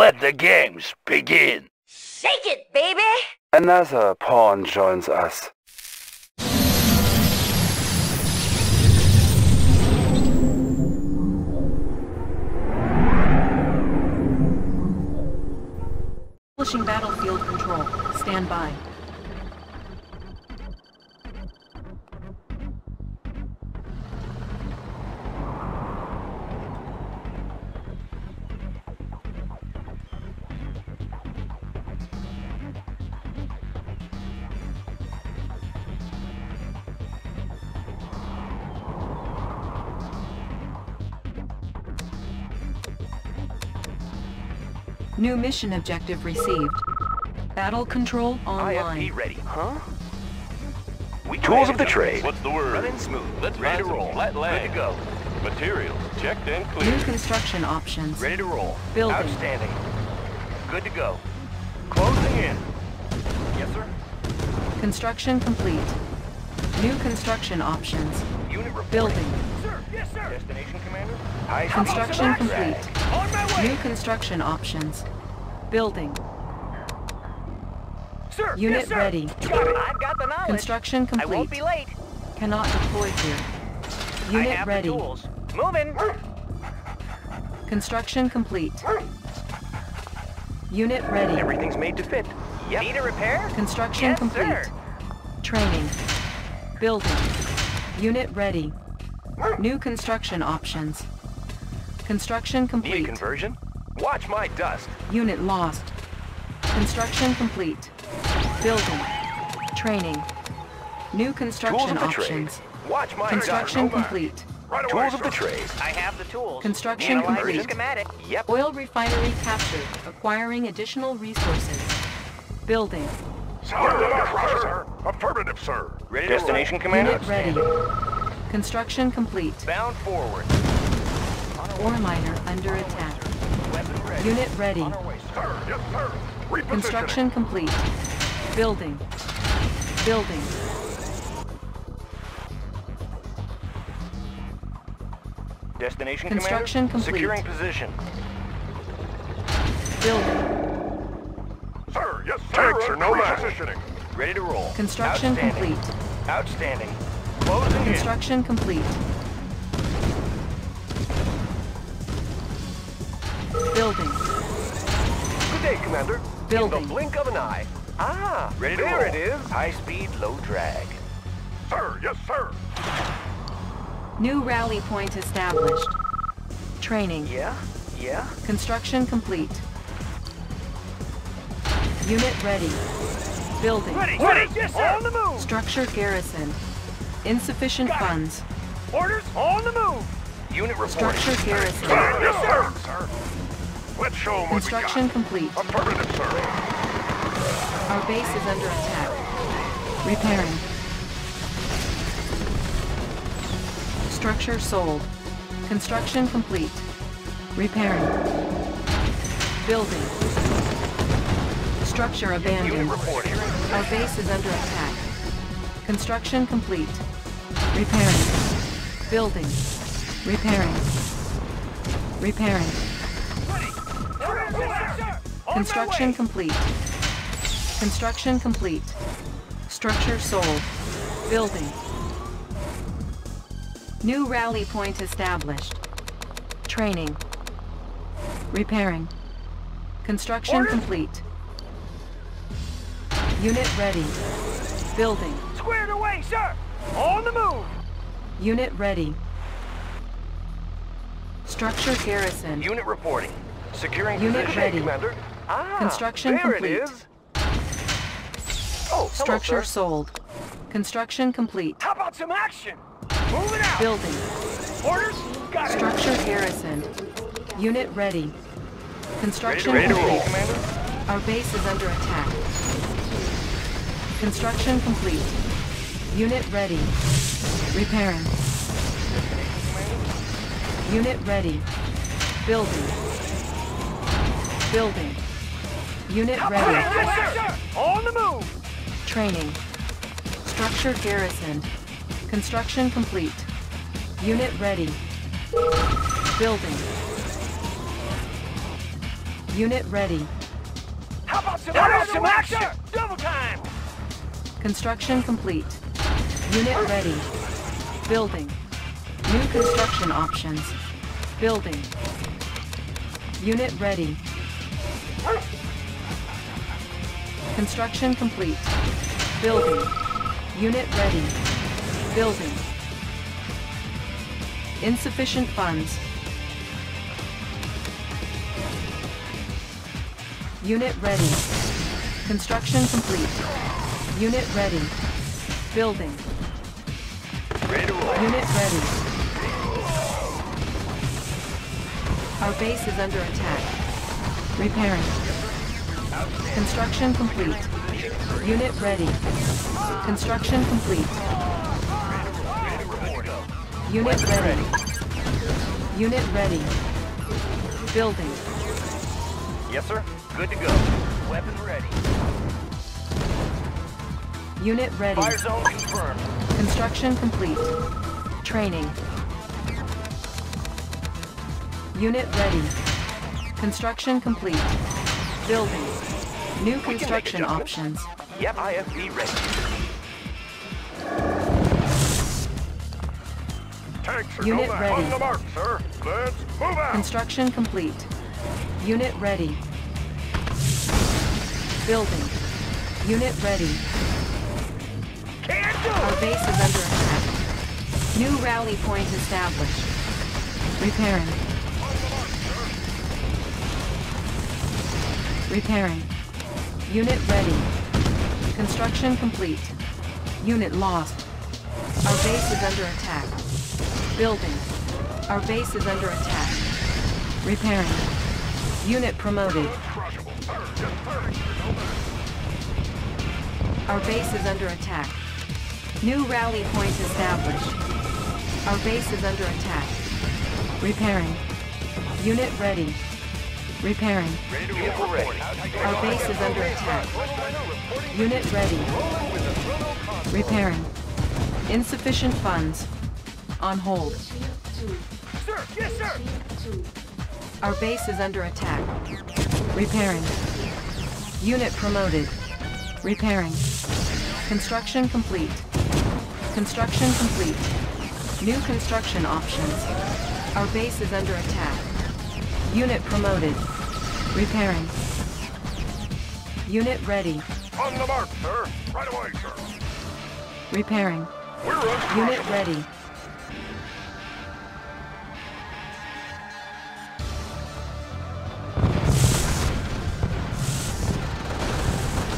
Let the games begin! Shake it, baby! Another pawn joins us. Establishing battlefield control. Stand by. New mission objective received. Battle control online. IFP ready. Huh? We tools of the trade. What's the word? Running smooth. Let's ready to roll. Flat lag. Ready to go. Materials checked and cleared. New construction options. Ready to roll. Building. Outstanding. Good to go. Closing in. Yes, sir. Construction complete. New construction options. Unit reporting. Building. Sir. Yes, sir. Destination commander. Construction complete. New construction options. Building. Sir, unit yes, sir. Ready. Got it. I've got the knowledge. Construction complete. I won't be late. Cannot deploy here. Unit I have ready. The tools. Moving. Construction complete. Unit ready. Everything's made to fit. Yep. Need a repair? Construction yes, complete. Sir. Training. Building. Unit ready. New construction options. Construction complete. Need a conversion? Watch my dust. Unit lost. Construction complete. Building. Training. New construction options. Trade. Watch my construction dust. Complete. Right away, tools of the trade. I have the tools. Construction complete. Schematic. Yep. Oil refinery captured. Acquiring additional resources. Building. Sir. Affirmative, sir. Ready destination commander. Unit ready. Construction complete. Bound forward. Ore miner under attack. Unit ready. Construction complete. Building. Building. Destination commander. Construction complete. Securing position. Building. Sir, yes, sir. Tanks are no match. Ready to roll. Construction complete. Outstanding. Closing in. Construction complete. Building. Good day, Commander. Building. In the blink of an eye. Ah, ready to there roll. It is. High speed, low drag. Sir, yes, sir. New rally point established. Training. Yeah. Construction complete. Unit ready. Building. Ready. Yes, sir. On the move. Structure garrison. Insufficient got funds. It. Orders on the move. Unit reporting. Structure garrison. Yes, sir. Let's show them what we got. Construction complete. Affirmative, sir. Our base is under attack. Repairing. Structure sold. Construction complete. Repairing. Building. Structure abandoned. Our base is under attack. Construction complete. Repairing. Building. Repairing. Construction complete. Construction complete. Structure sold. Building. New rally point established. Training. Repairing. Construction complete. Unit ready. Building. Squared away, sir! On the move! Unit ready. Structure garrison. Unit reporting. Securing unit position, ready. Commander. Ah, construction there complete. It is. Oh, structure hello, sold. Construction complete. How about some action? Move it out. Building. Orders. Got structure it. Garrisoned. Unit ready. Construction ready complete. Roll, Commander. Our base is under attack. Construction complete. Unit ready. Repairing. Unit ready. Building. Unit ready. Yes, sir. On the move. Training. Structure garrison. Construction complete. Unit ready. Building. Unit ready. How about some action? Double time! Construction complete. Unit ready. Building. New construction options. Building. Unit ready. Construction complete. Building. Unit ready. Building. Insufficient funds. Unit ready. Construction complete. Unit ready. Building. Unit ready. Our base is under attack. Repairing. Construction complete. Unit ready. Construction complete. Unit ready. Unit ready. Building. Yes, sir. Good to go. Weapons ready. Unit ready. Fire zone confirmed. Construction complete. Training. Unit ready. Construction complete. Building. New construction options. Yep, IFB ready. Tanks are Unit ready. On the mark, sir. Let's move out. Construction complete. Unit ready. Building. Unit ready. Can't do it. Our base is under attack. New rally point established. Repairing. Repairing. Unit ready. Construction complete. Unit lost. Our base is under attack. Building. Our base is under attack. Repairing. Unit promoted. Our base is under attack. New rally point established. Our base is under attack. Repairing. Unit ready. Repairing. Our base is under attack. Unit ready. Repairing. Insufficient funds. On hold. Sir, yes, sir. Our base is under attack. Repairing. Unit promoted. Repairing. Construction complete. Construction complete. New construction options. Our base is under attack. Unit promoted. Repairing. Unit ready. On the mark, sir. Right away, sir. Repairing. Unit ready.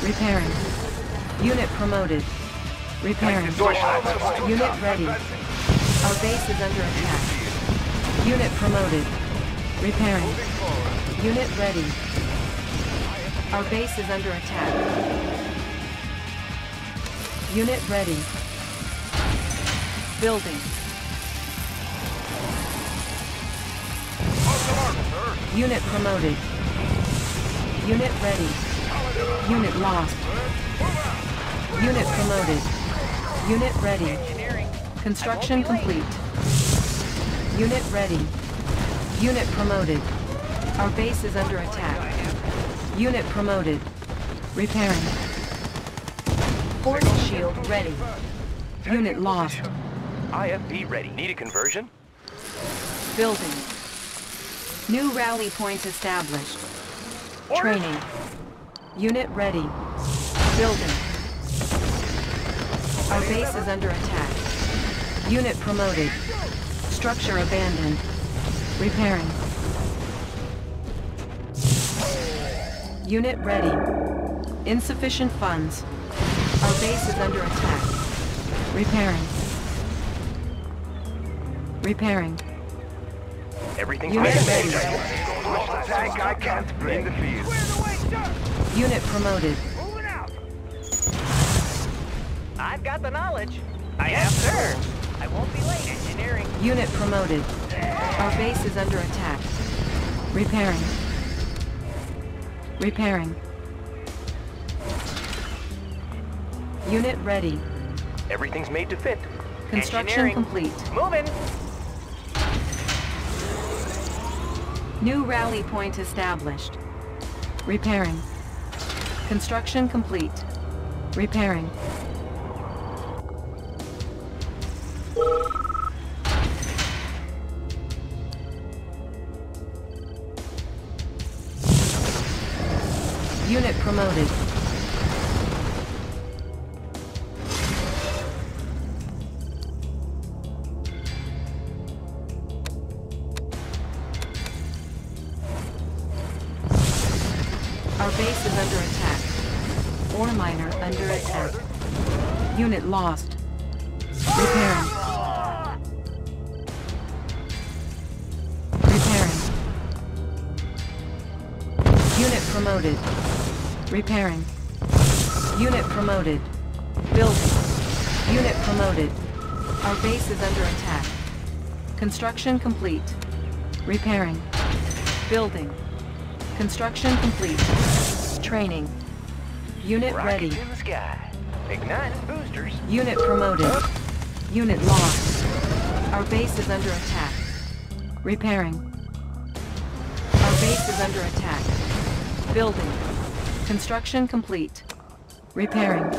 Repairing. Unit promoted. Repairing. Unit ready. Our base is under attack. Unit promoted. Repairing. Unit ready. Our base is under attack. Unit ready. Building. Unit promoted. Unit ready. Unit lost. Unit promoted. Unit ready. Construction complete. Unit ready. Unit promoted. Our base is under attack. Unit promoted. Repairing. Force shield ready. Unit lost. IFB ready. Need a conversion? Building. New rally points established. Training. Unit ready. Building. Our base is under attack. Unit promoted. Structure abandoned. Repairing. Unit ready. Insufficient funds. Our base is under attack. Repairing. Repairing. Everything's ready. Tank I can't bring the field. Unit promoted. Moving out. I've got the knowledge. I have, sir. I won't be late. Engineering. Unit promoted. Our base is under attack. Repairing. Repairing. Unit ready. Everything's made to fit. Construction complete. Moving. New rally point established. Repairing. Construction complete. Repairing. Unit promoted. Our base is under attack. Ore miner under attack. Unit lost. Repairing. Repairing. Unit promoted. Repairing. Unit promoted. Building. Unit promoted. Our base is under attack. Construction complete. Repairing. Building. Construction complete. Training. Unit ready. Rocket in the sky. Igniting boosters. Unit promoted. Unit lost. Our base is under attack. Repairing. Our base is under attack. Building. Construction complete. Repairing.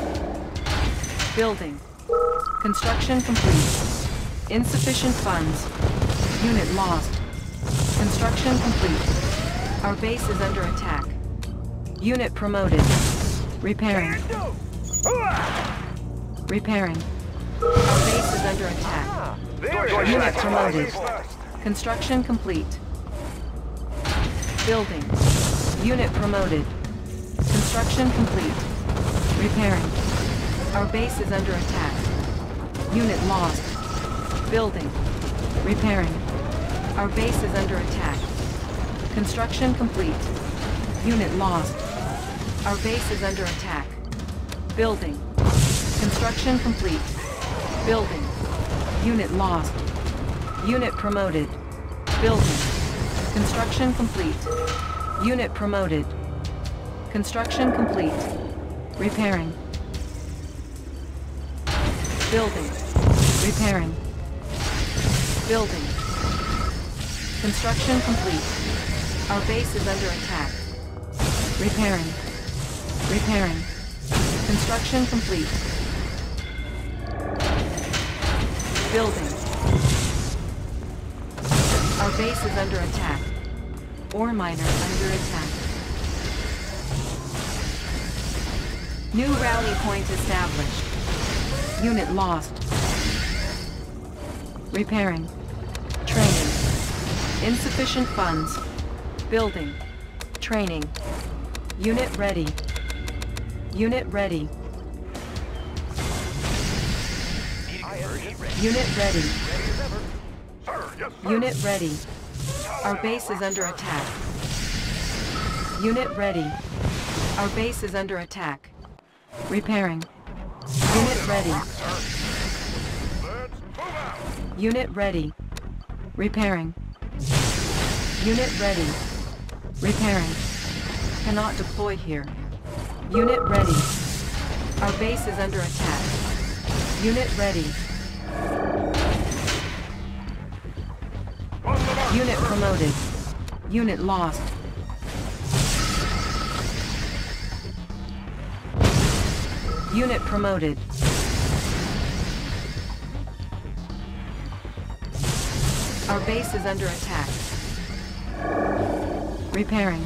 Building. Construction complete. Insufficient funds. Unit lost. Construction complete. Our base is under attack. Unit promoted. Repairing. Repairing. Our base is under attack. Unit promoted. Construction complete. Building. Unit promoted. Construction complete. Repairing. Our base is under attack. Unit lost. Building. Repairing. Our base is under attack. Construction complete. Unit lost. Our base is under attack. Building. Construction complete. Building. Unit lost. Unit promoted. Building. Construction complete. Unit promoted. Construction complete. Repairing. Building. Repairing. Building. Construction complete. Our base is under attack. Repairing. Repairing. Construction complete. Building. Our base is under attack. Ore miner under attack. New rally point established. Unit lost. Repairing. Training. Insufficient funds. Building. Training. Unit ready. Unit ready. Unit ready. Unit ready. Our base is under attack. Unit ready. Our base is under attack. Repairing. Unit ready. Unit ready. Repairing. Unit ready. Repairing. Cannot deploy here. Unit ready. Our base is under attack. Unit ready. Unit promoted. Unit lost. Unit promoted. Our base is under attack. Repairing.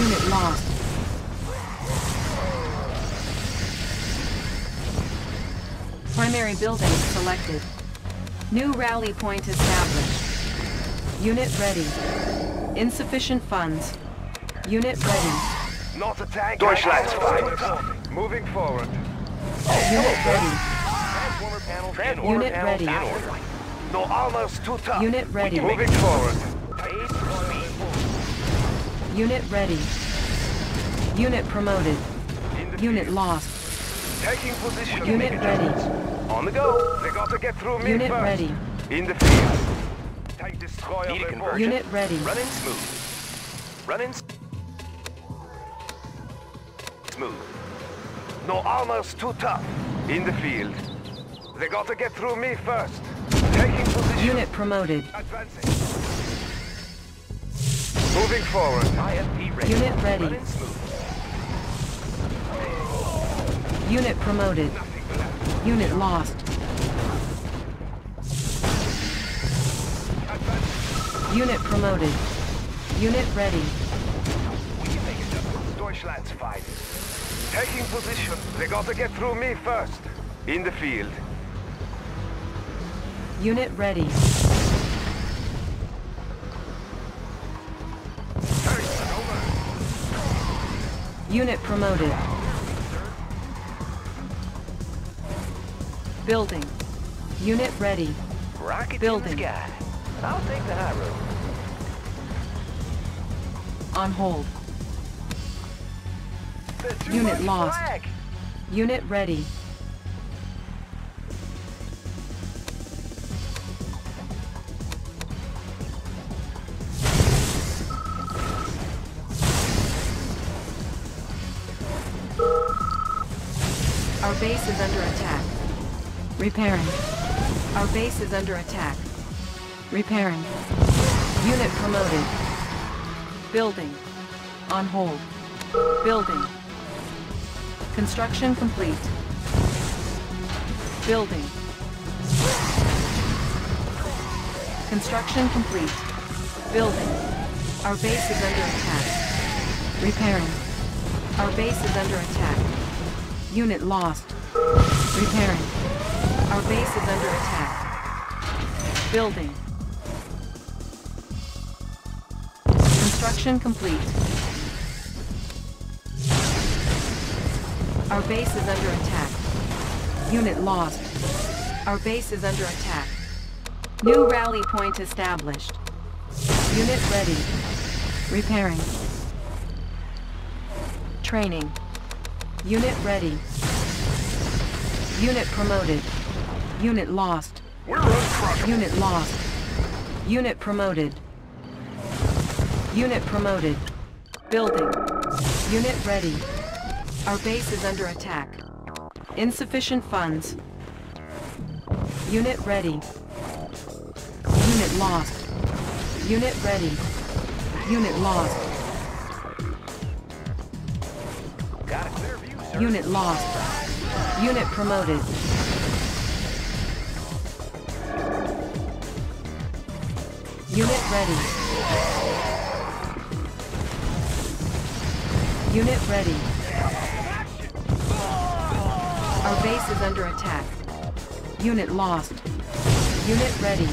Unit lost. Primary building selected. New rally point established. Unit ready. Insufficient funds. Unit ready. Not attack. Deutschland's finest. Moving forward. Unit ready. Transformer panel. Unit ready. No armor's too tough. Unit ready. Moving forward. Unit ready. Unit promoted. Unit lost. Taking position. Unit ready. On the go. They got to get through me. Unit ready. In the field. Unit ready. Running smooth. Running smooth. No armor's too tough. In the field. They gotta get through me first. Taking position. Unit promoted. Advancing. Moving forward. IFP ready. Unit ready. Unit promoted. Unit lost. Advancing. Unit promoted. Unit ready. We can make it up. Deutschland's fight. Taking position. They gotta get through me first. In the field. Unit ready. Unit promoted. Building. Unit ready. Rocket building. In the sky. I'll take the high road. On hold. Unit lost. Flag. Unit ready. Our base is under attack. Repairing. Our base is under attack. Repairing. Unit promoted. Building. On hold. Building. Construction complete. Building. Construction complete. Building. Our base is under attack. Repairing. Our base is under attack. Unit lost. Repairing. Our base is under attack. Building. Construction complete. Our base is under attack. Unit lost. Our base is under attack. New rally point established. Unit ready. Repairing. Training. Unit ready. Unit promoted. Unit lost. We're on unit lost. Unit promoted. Unit promoted. Building. Unit ready. Our base is under attack. Insufficient funds. Unit ready. Unit lost. Unit ready. Unit lost. Unit lost. Unit promoted. Unit ready. Unit ready. Our base is under attack. Unit lost. Unit ready.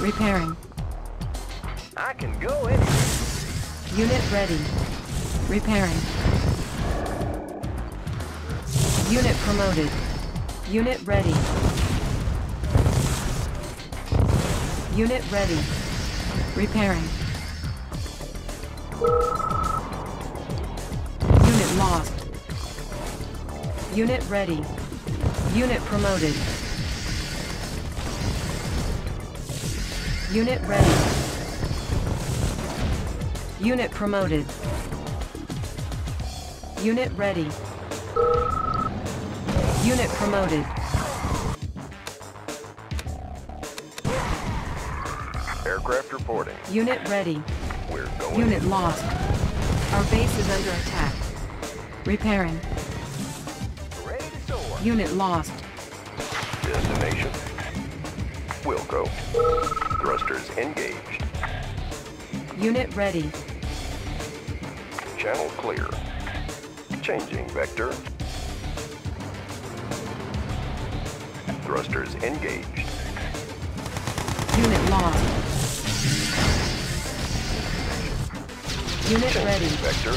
Repairing. I can go in. Unit ready. Repairing. Unit promoted. Unit ready. Unit ready. Repairing. Unit lost. Unit ready. Unit promoted. Unit ready. Unit promoted. Unit ready. Unit promoted. Aircraft reporting. Unit ready. We're going. Unit lost. Our base is under attack. Repairing. Ready to soar. Unit lost. Destination. Wilco. Thrusters engaged. Unit ready. Channel clear. Changing vector. Thrusters engaged. Unit lost. Unit changing ready. Vector.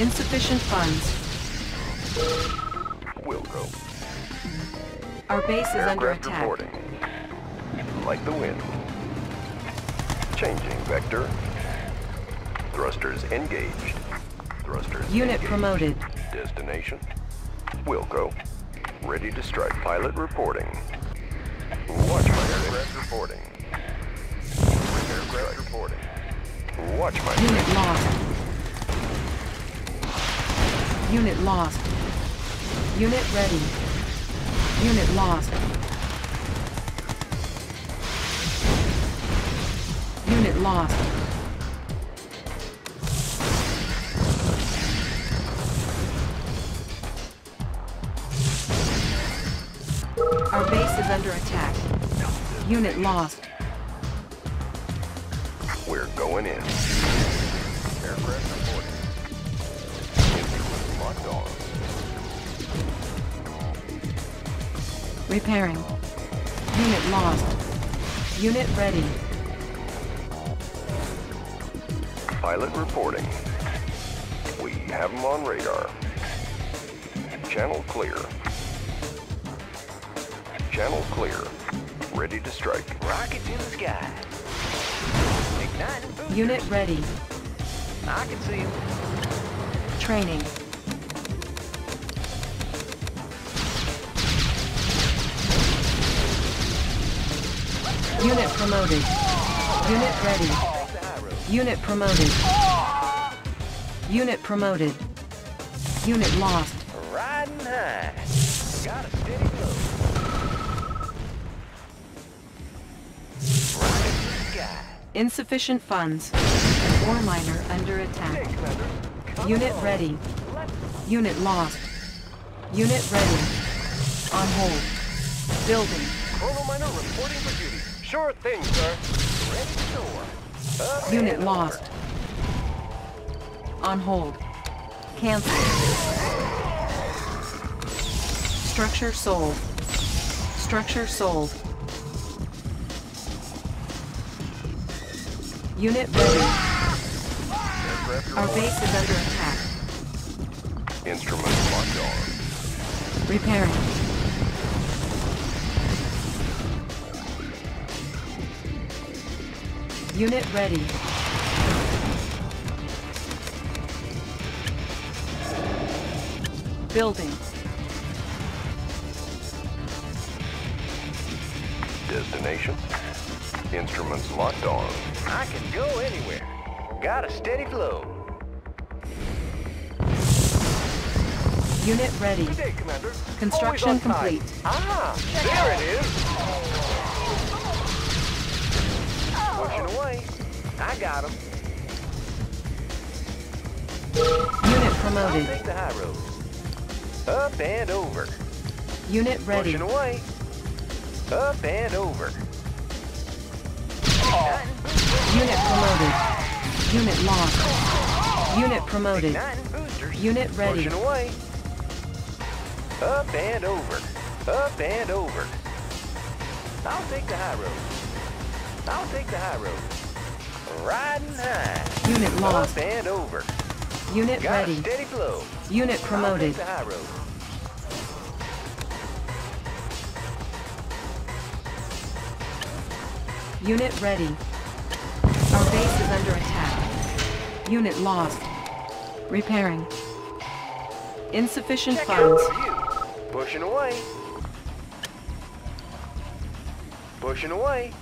Insufficient funds. Wilco. Our base is under attack. Reporting. Like the wind. Changing vector. Thrusters engaged. Thrusters unit engaged. Promoted. Destination. Wilco. Ready to strike. Pilot reporting. Watch my aircraft reporting. Aircraft reporting. Watch my unit aircraft. Lost. Unit lost. Unit ready. Unit lost. get lost. Our base is under attack. Unit lost. We're going in. Aircraft reporting. Locked on. Repairing. Unit lost. Unit ready. Pilot reporting. We have him on radar. Channel clear. Channel clear. Ready to strike. Rockets in the sky. Igniting. Unit ready. I can see him. Training. Unit promoted. Unit ready. Unit promoted. Unit promoted. Unit lost. Riding high. Got a steady load. Insufficient funds. Ore miner under attack. Unit ready. Unit lost. Unit ready. On hold. Building. Chrono miner reporting for duty. Sure thing, sir. Ready to unit lost. On hold. Cancel. Structure sold. Structure sold. Unit ready. Our base is under attack. Instruments locked on. Repairing. Unit ready. Building. Destination. Instruments locked on. I can go anywhere. Got a steady flow. Unit ready. Good day, Commander. Construction complete. Ah, there it is. Pushing away. I got him. Unit promoted. I'll take the high road. Up and over. Unit ready. Pushing away. Up and over. Unit promoted. Unit lost. Unit promoted. Unit ready. Pushing away. Up and over. Up and over. I'll take the high road. I'll take the high road. Riding high. Unit lost. Up and over. Unit got ready. Steady flow. Unit promoted. I'll take the high road. Unit ready. Our base is under attack. Unit lost. Repairing. Insufficient funds. Pushing away. Pushing away.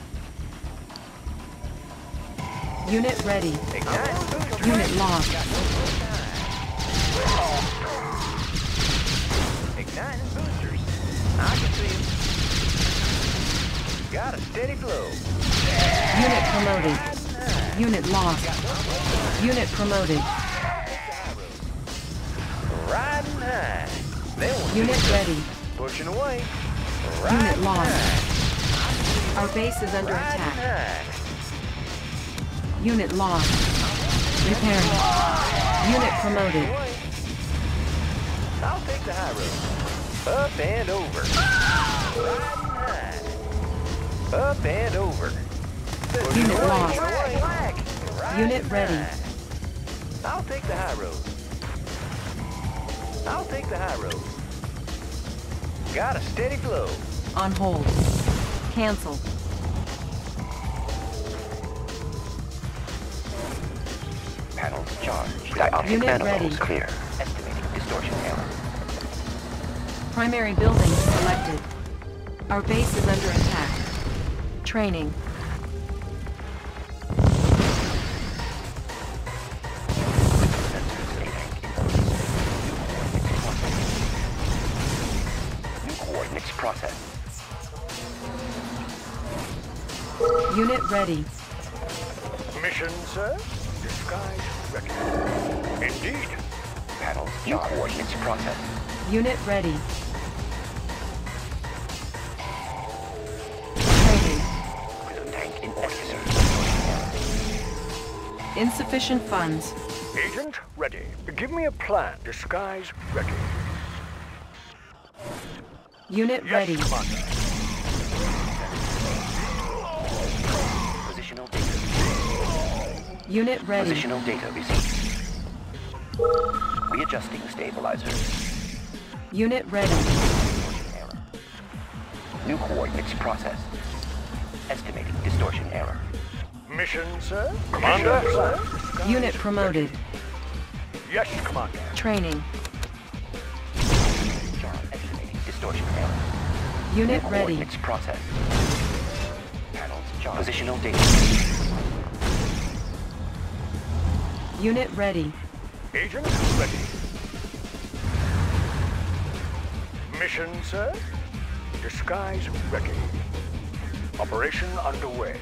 Unit ready. Unit lost. Igniting boosters. I can see it. Got a steady flow. Unit promoted. Unit lost. Unit promoted. Riding high. Unit ready. Pushing away. Unit lost. Our base is under attack. Unit lost. Repairing. Unit promoted. I'll take the high road. Up and over. Riding high. Up and over. Unit lost. Unit ready. I'll take the high road. I'll take the high road. Got a steady flow. On hold. Cancel. Panels charged. Dioptic manifolds clear. Estimating distortion error. Primary building selected. Our base is under attack. Training. Unit ready. Permission, sir? Disguise recognized. Indeed. Panel job coordinates processed. Unit ready. Insufficient funds. Agent ready. Give me a plan. Disguise ready. Unit ready. Commander. Positional data. Unit ready. Positional data received. Readjusting stabilizers. Unit ready. New coordinates processed. Estimating distortion error. Mission, sir? Commander, sir? Unit promoted. Yes, Commander. Training. Job estimating distortion error. Unit ready. Coordinates processed. Panels job. Positional data. Unit ready. Agent ready. Mission, sir? Disguise ready. Operation underway.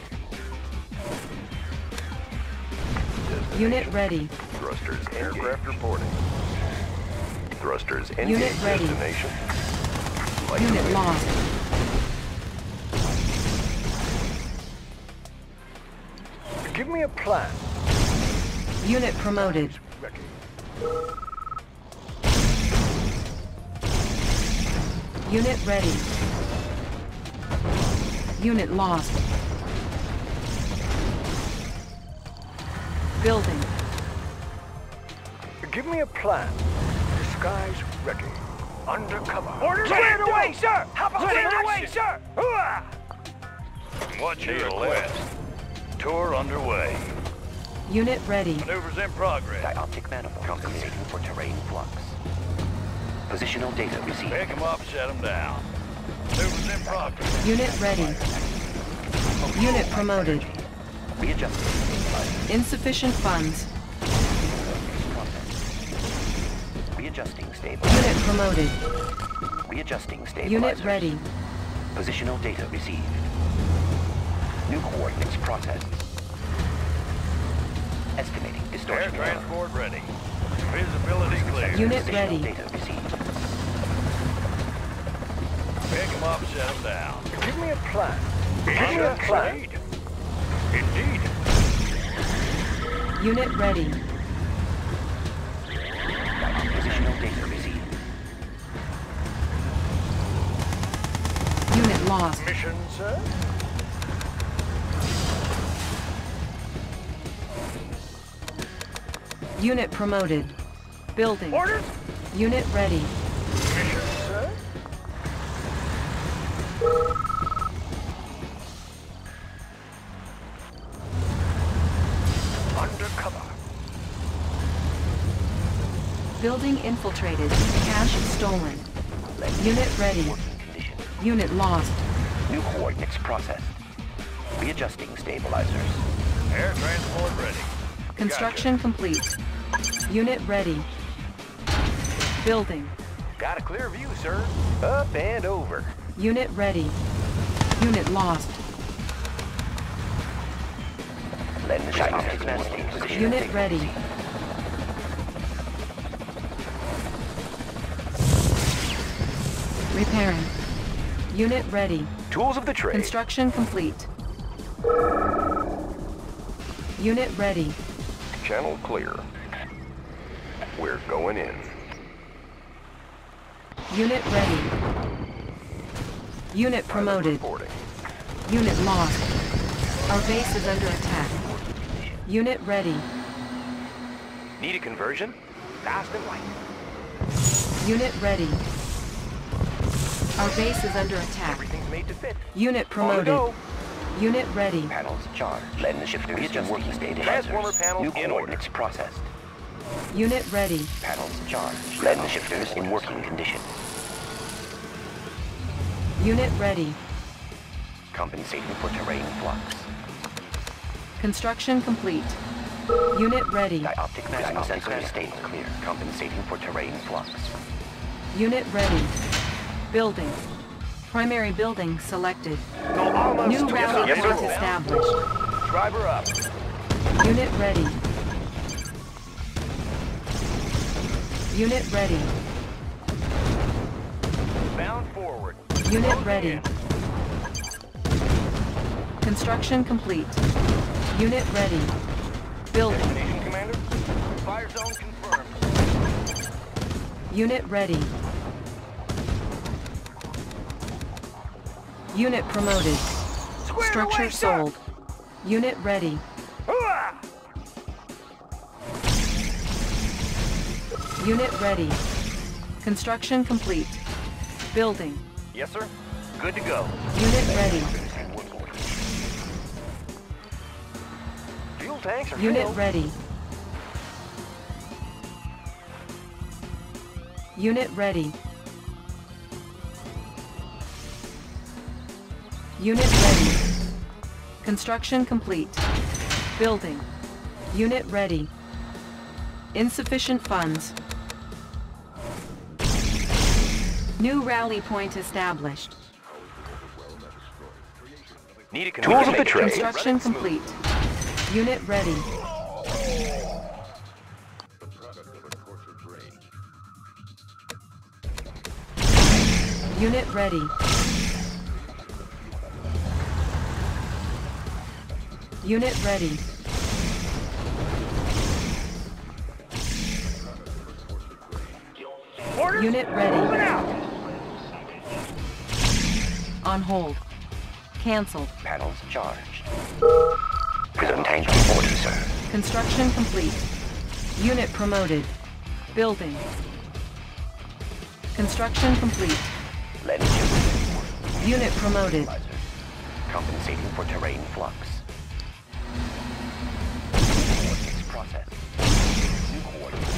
Unit ready. Thrusters engaged. Aircraft reporting. Thrusters engaged. Unit ready. Destination. Unit lost. Give me a plan. Unit promoted. Unit ready. Unit lost. Building. Give me a plan. Disguise ready. Undercover. Orders cleared away, sir! How about cleared away, sir! What's your request? Tour underway. Unit ready. Maneuvers in progress. Dioptic manifold compensating for terrain flux. Positional data received. Pick them up, set them down. Maneuvers in progress. Unit ready. Unit promoted. Readjusting. Insufficient funds. Readjusting stabilizers. Unit promoted. Readjusting stabilizers. Unit ready. Positional data received. New coordinates processed. Estimating distortion. Air transport ready. Visibility clear. Unit ready. Data received. Pick them up, set them down. Give me a plan. Give me a plan. Indeed. Unit ready. Positional data received. Unit lost. Mission, sir? Unit promoted. Building. Orders? Unit ready. Mission, sir? Building infiltrated. Cash stolen. Unit ready. Unit lost. New coordinates processed. Readjusting stabilizers. Air transport ready. Construction complete. Unit ready. Building. Got a clear view, sir. Up and over. Unit ready. Unit lost. Unit ready. Repairing. Unit ready. Tools of the trade. Construction complete. Unit ready. Channel clear. We're going in. Unit ready. Unit promoted. Unit lost. Our base is under attack. Unit ready. Need a conversion? Fast and light. Unit ready. Our base is under attack. Everything's made to fit. Unit promoted. Unit ready. Panels charged. Lens shifters readjusting. Working state transformer panels in order. Processed. Unit ready. Panels charged. Lens shifters in working condition. Unit ready. Compensating for terrain flux. Construction complete. Unit ready. Dioptic mass sensor state clear. Compensating for terrain flux. Unit ready. Building. Primary building selected. New route path established. Driver up. Unit ready. Unit ready. Bound forward. Unit ready. Construction complete. Unit ready. Building. Destination, Commander. Fire zone confirmed. Unit ready. Unit promoted. Structure sold. Unit ready. Unit ready. Construction complete. Building. Yes, sir. Good to go. Unit ready. Fuel tanks are filled. Unit ready. Unit ready. Unit ready. Construction complete. Building. Unit ready. Insufficient funds. New rally point established. Tools of the trade. Construction complete. Unit ready. Unit ready. Unit ready. Orders? Unit ready. On hold. Cancelled. Panels charged. Presentation order, sir. Construction complete. Unit promoted. Building. Construction complete. Unit promoted. Compensating for terrain flux.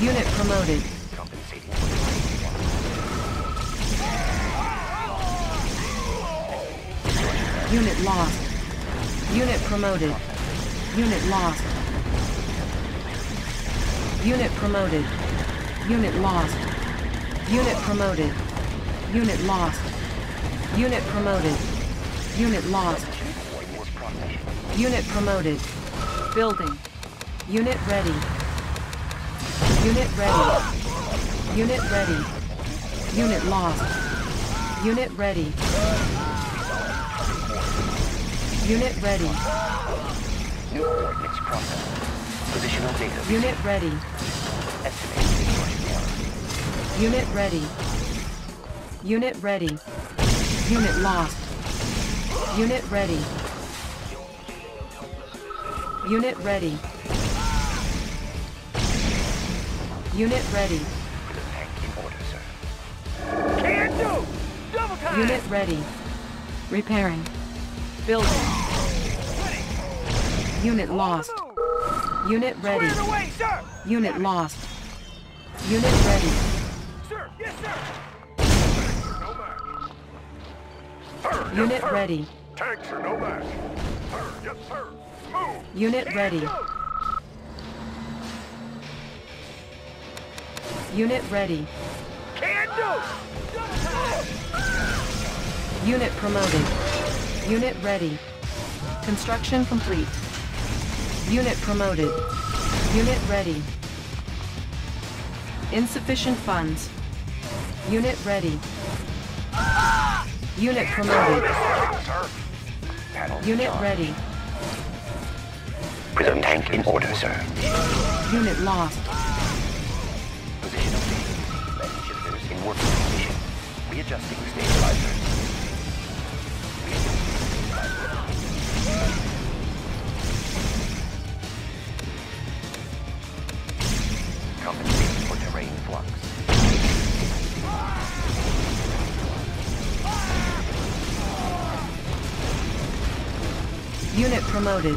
Unit promoted. Compensating for terrain flux. Unit lost. Unit promoted. Unit lost. Unit promoted. Unit lost. Unit promoted. Unit lost. Unit promoted. Unit lost. Unit promoted. Building. Unit ready. Unit ready. Unit ready. Unit lost. Unit ready. Unit ready. Positional data. Unit ready. Unit ready. Unit ready. Unit lost. Unit ready. Unit ready. Unit ready. Order, sir. Can't do! Double time! Unit ready. Repairing. Building. Unit lost. Unit ready. Away, sir. Unit lost. Unit ready. Sir, yes, sir. No match. Sir, yes, unit sir. Ready. Tanks are no match. Sir, yes, sir. Move. Unit can't ready. Go. Unit ready. Can't do. Unit promoted. Unit ready. Construction complete. Unit promoted. Unit ready. Insufficient funds. Unit ready. Unit promoted. Unit ready. Prism tank in order, sir. Unit lost. Working condition. Readjusting stabilizers. Compensating for terrain flux. Unit promoted.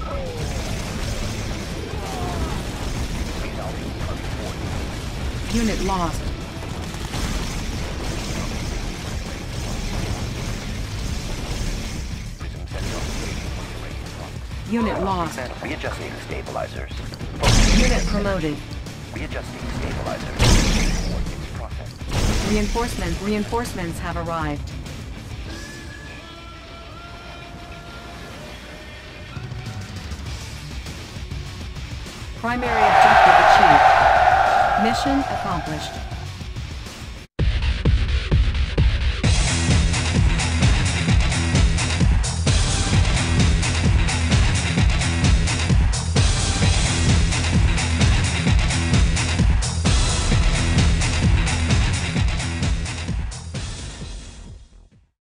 Unit lost. Unit lost. Readjusting stabilizers. Unit promoted. Readjusting stabilizers. Reinforcements have arrived. Primary objective achieved. Mission accomplished.